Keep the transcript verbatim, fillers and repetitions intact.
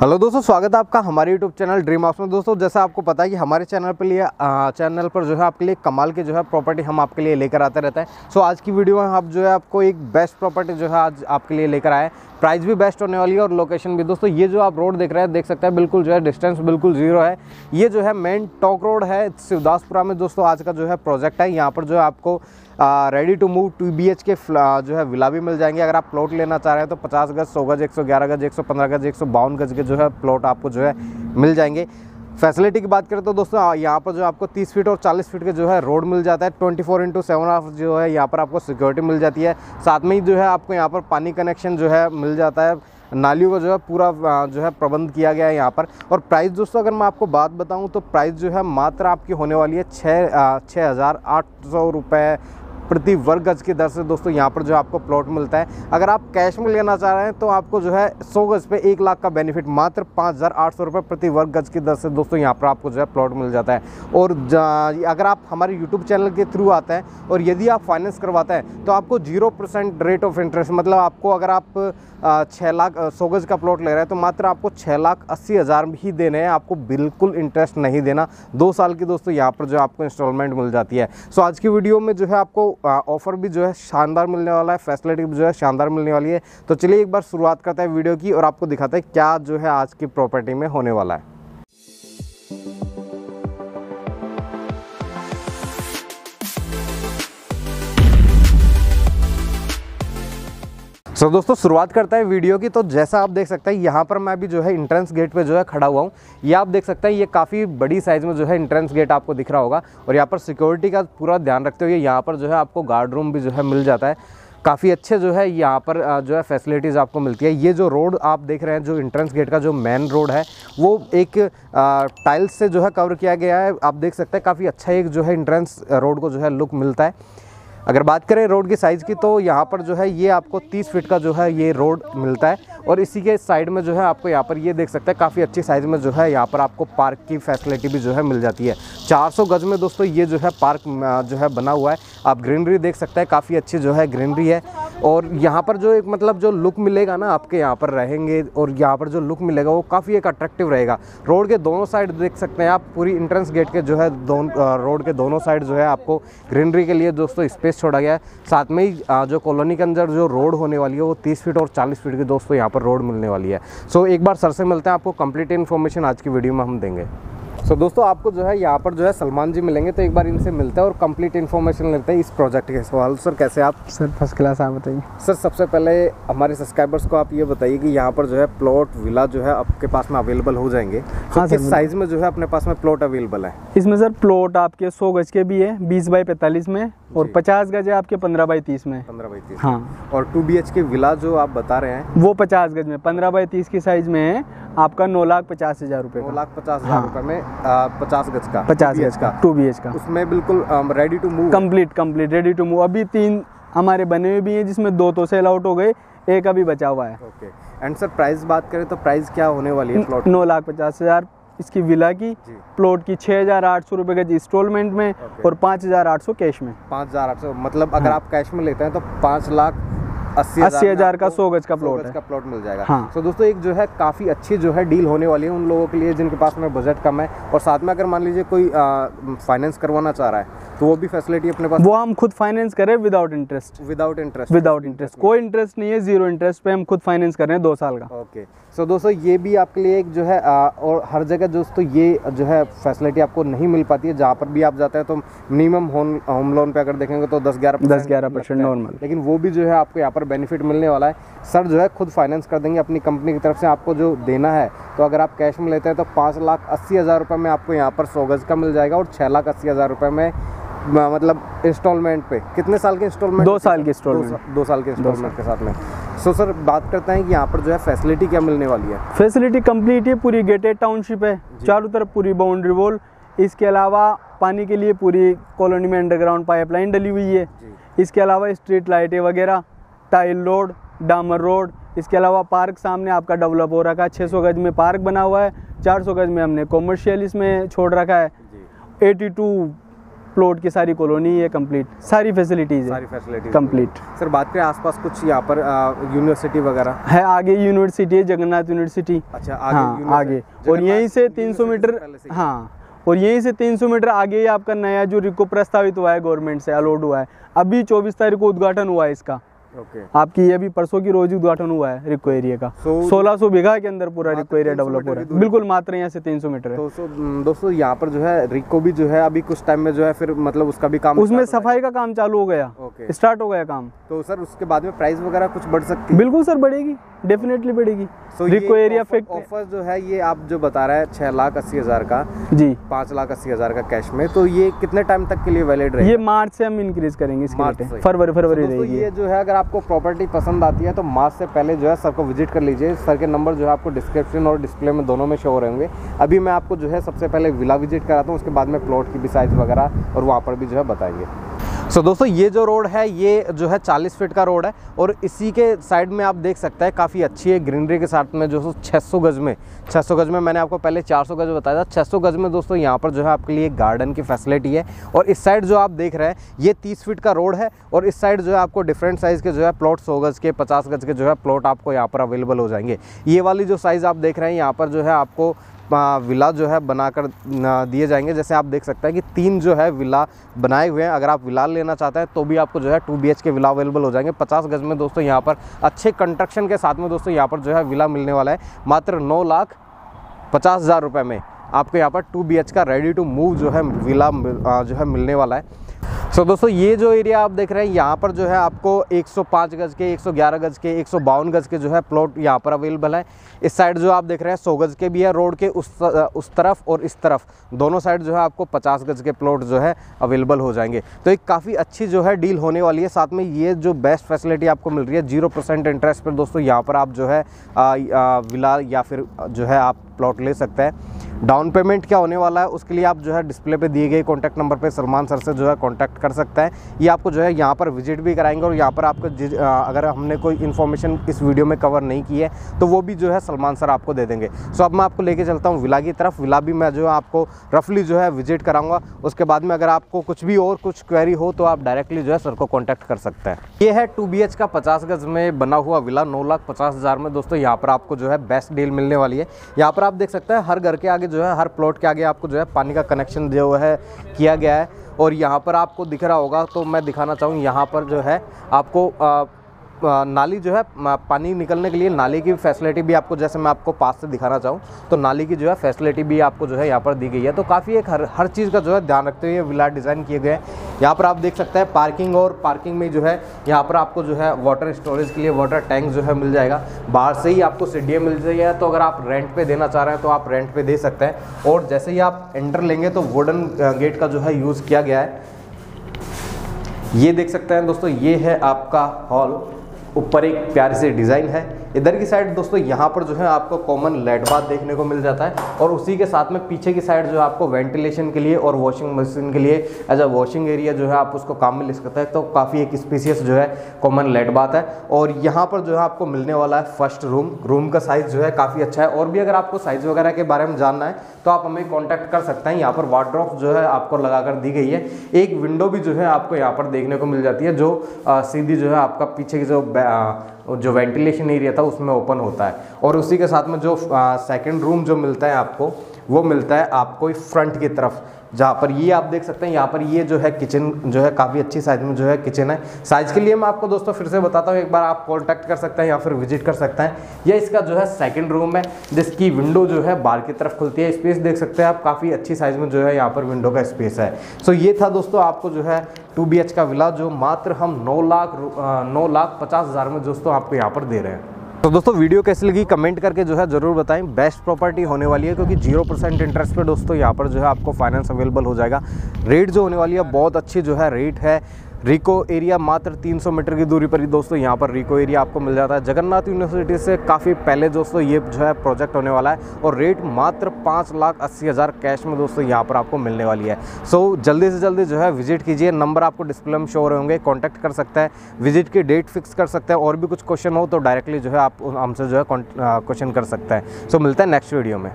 Hello दोस्तों, स्वागत है आपका हमारे यूट्यूब चैनल ड्रीम हाउस में। दोस्तों जैसा आपको पता है कि हमारे चैनल पर लिए चैनल पर जो है आपके लिए कमाल के जो है प्रॉपर्टी हम आपके लिए लेकर आते रहते हैं। सो आज की वीडियो में आप जो है आपको एक बेस्ट प्रॉपर्टी जो है आज आपके लिए लेकर आए, प्राइस भी बेस्ट होने वाली है और लोकेशन भी। दोस्तों ये जो आप रोड देख रहे हैं, देख सकते हैं बिल्कुल जो है डिस्टेंस बिल्कुल जीरो है। ये जो है मेन टोंक रोड है शिवदासपुरा में। दोस्तों आज का जो है प्रोजेक्ट है, यहाँ पर जो है आपको ready to move two B H K जो है विला भी मिल जाएंगे। अगर आप प्लॉट लेना चाह रहे हैं तो पचास गज, सौ गज, एक सौ ग्यारह गज, एक सौ पंद्रह गज, एक सौ बावन गज के जो है प्लॉट आपको जो है मिल जाएंगे। फैसिलिटी की बात करें तो दोस्तों यहाँ पर जो आपको तीस फीट और चालीस फीट के जो है रोड मिल जाता है। Twenty four into seven hours जो है यहाँ पर आपको सिक्योरिटी मिल जाती है। साथ में ही जो है आपको यहाँ पर पानी कनेक्शन जो है मिल जाता है। नालियों का जो है पूरा जो है प्रबंध किया गया है यहाँ पर। और प्राइस दोस्तों अगर मैं आपको बात बताऊँ तो प्राइस जो है मात्र आपकी होने वाली है छः छः हज़ार आठ सौ रुपये प्रति वर्ग गज की दर से। दोस्तों यहाँ पर जो आपको प्लॉट मिलता है, अगर आप कैश में लेना चाह रहे हैं तो आपको जो है सौ गज पे एक लाख का बेनिफिट मात्र पाँच हज़ार आठ सौ रुपये प्रति वर्ग गज की दर से दोस्तों यहाँ पर आपको जो है प्लॉट मिल जाता है। और अगर आप हमारे यूट्यूब चैनल के थ्रू आते हैं और यदि आप फाइनेंस करवाते हैं तो आपको zero percent rate of interest, मतलब आपको अगर आप छः लाख सौ गज का प्लॉट ले रहे हैं तो मात्र आपको छः लाख अस्सी हज़ार ही देने हैं, आपको बिल्कुल इंटरेस्ट नहीं देना। दो साल की दोस्तों यहाँ पर जो आपको इंस्टॉलमेंट मिल जाती है। सो आज की वीडियो में जो है आपको ऑफर भी जो है शानदार मिलने वाला है, फैसिलिटी भी जो है शानदार मिलने वाली है। तो चलिए एक बार शुरुआत करते हैं वीडियो की और आपको दिखाते हैं क्या जो है आज की प्रॉपर्टी में होने वाला है। सो so, दोस्तों शुरुआत करता है वीडियो की। तो जैसा आप देख सकते हैं यहाँ पर मैं अभी जो है इंट्रेंस गेट पे जो है खड़ा हुआ हूँ। ये आप देख सकते हैं, ये काफ़ी बड़ी साइज़ में जो है इंट्रेंस गेट आपको दिख रहा होगा। और यहाँ पर सिक्योरिटी का पूरा ध्यान रखते हुए यहाँ पर जो है आपको गार्ड रूम भी जो है मिल जाता है। काफ़ी अच्छे जो है यहाँ पर जो है फैसिलिटीज़ आपको मिलती है। ये जो रोड आप देख रहे हैं, जो इंट्रेंस गेट का जो मेन रोड है, वो एक टाइल्स से जो है कवर किया गया है। आप देख सकते हैं काफ़ी अच्छा एक जो है इंट्रेंस रोड को जो है लुक मिलता है। अगर बात करें रोड की साइज़ की तो यहाँ पर जो है ये आपको तीस फीट का जो है ये रोड मिलता है। और इसी के साइड में जो है आपको यहाँ पर ये देख सकते हैं काफ़ी अच्छी साइज़ में जो है यहाँ पर आपको पार्क की फैसिलिटी भी जो है मिल जाती है। चार सौ गज में दोस्तों ये जो है पार्क जो है बना हुआ है। आप ग्रीनरी देख सकते हैं, काफ़ी अच्छी जो है ग्रीनरी है। और यहाँ पर जो एक मतलब जो लुक मिलेगा ना, आपके यहाँ पर रहेंगे और यहाँ पर जो लुक मिलेगा वो काफ़ी एक अट्रैक्टिव रहेगा। रोड के दोनों साइड देख सकते हैं आप, पूरी इंट्रेंस गेट के जो है दोनों रोड के दोनों साइड जो है आपको ग्रीनरी के लिए दोस्तों स्पेस छोड़ा गया है। साथ में ही जो कॉलोनी के अंदर जो रोड होने वाली है वो तीस फीट और चालीस फीट की दोस्तों यहाँ पर रोड मिलने वाली है। सो एक बार सर से मिलते हैं, आपको कंप्लीट इन्फॉर्मेशन आज की वीडियो में हम देंगे। सो दोस्तों आपको जो है यहाँ पर जो है सलमान जी मिलेंगे, तो एक बार इनसे मिलते हैं और कंप्लीट इन्फॉर्मेशन लेते हैं इस प्रोजेक्ट के सवाल। सर कैसे आप? Sir first class. आप बताइए। सर सबसे पहले हमारे सब्सक्राइबर्स को आप ये बताइए कि यहाँ पर जो है प्लॉट विला जो है आपके पास में अवेलेबल हो जाएंगे। हाँ, तो किस साइज़ में जो है अपने पास में प्लॉट अवेलेबल है? इसमें सर प्लॉट आपके सौ गज के भी है, बीस बाई पैंतालीस में, और पचास गज है आपके पंद्रह बाई तीस में। पंद्रह बाई तीस, हाँ। और two B H K villa जो आप बता रहे हैं वो पचास गज में पंद्रह बाई तीस की साइज में है, आपका नौ लाख पचास हजार रुपये। नौ लाख पचास हजार रुपये में पचास गज का, पचास गज का टू बी एच का, उसमें बिल्कुल ready to move, complete complete ready to move. अभी तीन हमारे बने हुए भी हैं, जिसमें दो तो सेल आउट हो गए, एक अभी बचा हुआ है। ओके। एंड सर प्राइस बात करें तो प्राइस क्या होने वाली है प्लॉट? नौ लाख पचास हजार इसकी विला की, प्लॉट की छः हज़ार आठ सौ रुपये गज इंस्टॉलमेंट में और पाँच हज़ार आठ सौ कैश में। पाँच हज़ार आठ सौ मतलब अगर आप कैश में लेते हैं तो पाँच लाख अस्सी हजार का सौ गज का प्लॉट का प्लॉट मिल जाएगा। हाँ। so, दोस्तों एक जो है काफ़ी अच्छी जो है डील होने वाली है उन लोगों के लिए जिनके पास में बजट कम है। और साथ में अगर मान लीजिए कोई फाइनेंस करवाना चाह रहा है तो वो भी फैसिलिटी अपने पास, वो हम खुद फाइनेंस करें without interest. Without interest without interest कोई इंटरेस्ट नहीं है, जीरो इंटरेस्ट पे हम खुद फाइनेंस कर रहे हैं दो साल का। ओके। सो दोस्तों ये भी आपके लिए एक जो है आ, और हर जगह दोस्तों ये जो है फैसिलिटी आपको नहीं मिल पाती है। जहाँ पर भी आप जाते हैं तो मिनिमम होम लोन पे अगर देखेंगे तो दस ग्यारह दस ग्यारह परसेंट नॉर्मल, लेकिन वो भी जो है आपको यहाँ पर बेनिफिट मिलने वाला है। सर जो है खुद फाइनेंस कर देंगे अपनी कंपनी की तरफ से, आपको जो देना है। तो अगर आप कैश में लेते हैं तो पाँच लाख अस्सी हज़ार रुपये में आपको यहाँ पर सौ गज का मिल जाएगा और छः लाख अस्सी हज़ार रुपये में, मतलब इंस्टॉलमेंट पे। कितने साल के इंस्टॉलमेंट? दो साल के इंस्टॉलमेंट, दो, दो साल के इंस्टॉलमेंट के साथ में। सो सर बात करते हैं कि यहाँ पर जो है फैसिलिटी क्या मिलने वाली है? फैसिलिटी कंप्लीट है, पूरी गेटेड टाउनशिप है, चारों तरफ पूरी बाउंड्री वॉल। इसके अलावा पानी के लिए पूरी कॉलोनी में अंडरग्राउंड पाइपलाइन डली हुई है। इसके अलावा स्ट्रीट लाइटें वगैरह, टाइल रोड, डामर रोड। इसके अलावा पार्क सामने आपका डेवलप हो रखा है, छः सौ गज में पार्क बना हुआ है, चार सौ गज में हमने कॉमर्शियल इसमें छोड़ रखा है। एटी टू प्लॉट की सारी कॉलोनी है कंप्लीट, सारी फैसिलिटीज है कंप्लीट। सर बात करें आसपास कुछ यहाँ पर यूनिवर्सिटी वगैरह है, आगे यूनिवर्सिटी है जगन्नाथ यूनिवर्सिटी। अच्छा आगे, हाँ, आगे। और यहीं से तीन सौ मीटर, हाँ और यहीं से तीन सौ मीटर आगे आपका नया जो रिको प्रस्तावित हुआ है गवर्नमेंट से, अलॉट हुआ है, अभी चौबीस तारीख को उद्घाटन हुआ है इसका। Okay. आपकी ये भी परसों की रोज उद्घाटन हुआ है रिको एरिया का। सोलह सौ बीघा के अंदर पूरा रिको एरिया डेवलप हो रहा है, बिल्कुल मात्र यहाँ से तीन सौ मीटर है। दोस्तों दोस्तों यहाँ पर जो है रिको भी जो है अभी कुछ टाइम में जो है फिर मतलब उसका भी काम, उसमें सफाई का काम चालू हो गया, स्टार्ट हो गया काम। तो सर उसके बाद में प्राइस वगैरह कुछ बढ़ सकती है? बिल्कुल सर बढ़ेगी, डेफिनेटली बढ़ेगी। रिको एरिया ऑफर जो है ये आप जो बता रहे हैं छह लाख अस्सी हजार का जी, पाँच लाख अस्सी हजार का कैश में, तो ये कितने टाइम तक के लिए वैलिड रहेगा? ये मार्च से हम इंक्रीज करेंगे, फरवरी फरवरी रहेगी ये जो है। अगर आपको प्रॉपर्टी पसंद आती है तो मार्च से पहले जो है सर को विजिट कर लीजिए। सर के नंबर जो है आपको डिस्क्रिप्शन और डिस्प्ले में दोनों में शो हो रहे होंगे। अभी मैं आपको जो है सबसे पहले विला विजिट कराता हूँ, उसके बाद में प्लॉट की भी साइज वगैरह और वहाँ पर भी जो है बताएंगे। सो so, दोस्तों ये जो रोड है ये जो है चालीस फीट का रोड है और इसी के साइड में आप देख सकते हैं काफ़ी अच्छी है ग्रीनरी के साथ में जो छः सौ गज में छः सौ गज में मैंने आपको पहले चार सौ गज बताया था, छः सौ गज में दोस्तों यहाँ पर जो है आपके लिए गार्डन की फैसिलिटी है। और इस साइड जो आप देख रहे हैं ये तीस फीट का रोड है और इस साइड जो है आपको डिफरेंट साइज़ के जो है प्लॉट, सौ गज के, पचास गज के जो है प्लॉट आपको यहाँ पर अवेलेबल हो जाएंगे। ये वाली जो साइज़ आप देख रहे हैं यहाँ पर जो है आपको विला जो है बनाकर दिए जाएंगे। जैसे आप देख सकते हैं कि तीन जो है विला बनाए हुए हैं, अगर आप विला लेना चाहते हैं तो भी आपको जो है two B H K villa available हो जाएंगे। पचास गज में दोस्तों यहाँ पर अच्छे कंस्ट्रक्शन के साथ में दोस्तों यहाँ पर जो है विला मिलने वाला है मात्र नौ लाख पचास हज़ार रुपये में। आपको यहाँ पर two B H K ready to move जो है विला जो है मिलने वाला है। सो so, दोस्तों ये जो एरिया आप देख रहे हैं यहाँ पर जो है आपको एक सौ पाँच गज के, एक सौ ग्यारह गज के, एक सौ बावन गज के जो है प्लॉट यहाँ पर अवेलेबल है। इस साइड जो आप देख रहे हैं सौ गज के भी है रोड के उस उस तरफ और इस तरफ, दोनों साइड जो है आपको पचास गज के प्लॉट जो है अवेलेबल हो जाएंगे। तो एक काफ़ी अच्छी जो है डील होने वाली है। साथ में ये जो बेस्ट फैसिलिटी आपको मिल रही है जीरो परसेंट इंटरेस्ट पर दोस्तों यहाँ पर आप जो है विला या फिर जो है आप प्लॉट ले सकते हैं। डाउन पेमेंट क्या होने वाला है उसके लिए आप जो है डिस्प्ले पे दिए गए कॉन्टैक्ट नंबर पे सलमान सर से जो है कॉन्टैक्ट कर सकते हैं। ये आपको जो है यहाँ पर विजिट भी कराएंगे और यहाँ पर आपको अगर हमने कोई इन्फॉर्मेशन इस वीडियो में कवर नहीं की है तो वो भी जो है सलमान सर आपको दे देंगे। सो अब मैं आपको लेके चलता हूँ विला की तरफ। विला भी मैं जो है आपको रफली जो है विजिट कराऊँगा, उसके बाद में अगर आपको कुछ भी और कुछ क्वेरी हो तो आप डायरेक्टली जो है सर को कॉन्टैक्ट कर सकते हैं। ये है टू बी एच का पचास गज में बना हुआ विला नौ लाख पचास हज़ार में। दोस्तों यहाँ पर आपको जो है बेस्ट डील मिलने वाली है। यहाँ पर आप देख सकते हैं हर घर के आगे जो है, हर प्लॉट के आगे आपको जो है पानी का कनेक्शन जो है किया गया है। और यहाँ पर आपको दिख रहा होगा तो मैं दिखाना चाहूँ, यहाँ पर जो है आपको आ, नाली जो है पानी निकलने के लिए नाली की फैसिलिटी भी आपको, जैसे मैं आपको पास से दिखाना चाहूँ तो नाली की जो है फैसिलिटी भी आपको जो है यहाँ पर दी गई है। तो काफ़ी एक हर हर चीज़ का जो है ध्यान रखते हुए विला डिज़ाइन किए गए हैं। यहाँ पर आप देख सकते हैं पार्किंग, और पार्किंग में जो है यहाँ पर आपको जो है वाटर स्टोरेज के लिए वाटर टैंक जो है मिल जाएगा। बाहर से ही आपको सीढ़ियाँ मिल जाएगी, तो अगर आप रेंट पर देना चाह रहे हैं तो आप रेंट पर दे सकते हैं। और जैसे ही आप एंटर लेंगे तो वुडन गेट का जो है यूज़ किया गया है। ये देख सकते हैं दोस्तों ये है आपका हॉल, ऊपर एक प्यारी सी डिज़ाइन है। इधर की साइड दोस्तों यहाँ पर जो है आपको कॉमन लेट बाथ देखने को मिल जाता है और उसी के साथ में पीछे की साइड जो है आपको वेंटिलेशन के लिए और वॉशिंग मशीन के लिए एज अ वॉशिंग एरिया जो है आप उसको काम में ले सकते हैं। तो काफ़ी एक स्पेसियस जो है कॉमन लेट बाथ है। और यहाँ पर जो है आपको मिलने वाला है फर्स्ट रूम। रूम का साइज़ जो है काफ़ी अच्छा है। और भी अगर आपको साइज़ वगैरह के बारे में जानना है तो आप हमें कॉन्टैक्ट कर सकते हैं। यहाँ पर वार्डरोब जो है आपको लगा कर दी गई है। एक विंडो भी जो है आपको यहाँ पर देखने को मिल जाती है जो सीधी जो है आपका पीछे की जो जो वेंटिलेशन एरिया था उसमें ओपन होता है। और उसी के साथ में जो सेकंड रूम जो मिलता है आपको वो मिलता है आपको फ्रंट की तरफ, जहाँ पर ये आप देख सकते हैं यहाँ पर ये जो है किचन जो है काफ़ी अच्छी साइज में जो है किचन है। साइज़ के लिए मैं आपको दोस्तों फिर से बताता हूँ, एक बार आप कॉन्टैक्ट कर सकते हैं या फिर विजिट कर सकते हैं। यह इसका जो है सेकंड रूम है जिसकी विंडो जो है बाहर की तरफ खुलती है। स्पेस देख सकते हैं आप, काफ़ी अच्छी साइज़ में जो है यहाँ पर विंडो का स्पेस है। सो ये था दोस्तों आपको जो है two B H K villa जो मात्र हम नौ लाख नौ लाख पचास हज़ार में दोस्तों आपको यहाँ पर दे रहे हैं। तो दोस्तों वीडियो कैसी लगी कमेंट करके जो है ज़रूर बताएं। बेस्ट प्रॉपर्टी होने वाली है क्योंकि जीरो परसेंट इंटरेस्ट पे दोस्तों यहाँ पर जो है आपको फाइनेंस अवेलेबल हो जाएगा। रेट जो होने वाली है बहुत अच्छी जो है रेट है। रिको एरिया मात्र तीन सौ मीटर की दूरी पर ही दोस्तों यहाँ पर रिको एरिया आपको मिल जाता है। जगन्नाथ यूनिवर्सिटी से काफ़ी पहले दोस्तों ये जो है प्रोजेक्ट होने वाला है और रेट मात्र पाँच लाख अस्सी हज़ार कैश में दोस्तों यहाँ पर आपको मिलने वाली है। सो जल्दी से जल्दी जो है विजिट कीजिए, नंबर आपको डिस्प्ले में शो हो रहे होंगे, कॉन्टैक्ट कर सकते हैं, विजिट की डेट फिक्स कर सकते हैं। और भी कुछ क्वेश्चन हो तो डायरेक्टली जो है आप हमसे जो है क्वेश्चन कर सकते हैं। सो मिलते हैं नेक्स्ट वीडियो में।